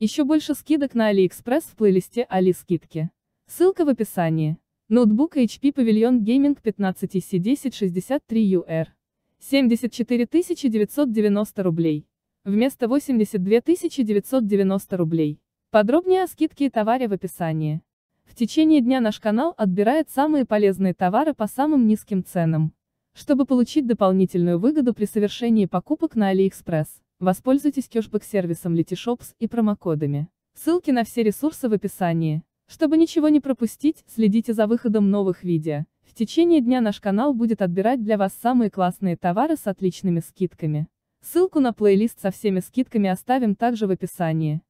Еще больше скидок на AliExpress в плейлисте Али-Скидки. Ссылка в описании. Ноутбук HP Pavilion Gaming 15-ec1063ur. 74 990 рублей. Вместо 82 990 рублей. Подробнее о скидке и товаре в описании. В течение дня наш канал отбирает самые полезные товары по самым низким ценам. Чтобы получить дополнительную выгоду при совершении покупок на AliExpress, воспользуйтесь кэшбэк-сервисом Letyshops и промокодами. Ссылки на все ресурсы в описании. Чтобы ничего не пропустить, следите за выходом новых видео. В течение дня наш канал будет отбирать для вас самые классные товары с отличными скидками. Ссылку на плейлист со всеми скидками оставим также в описании.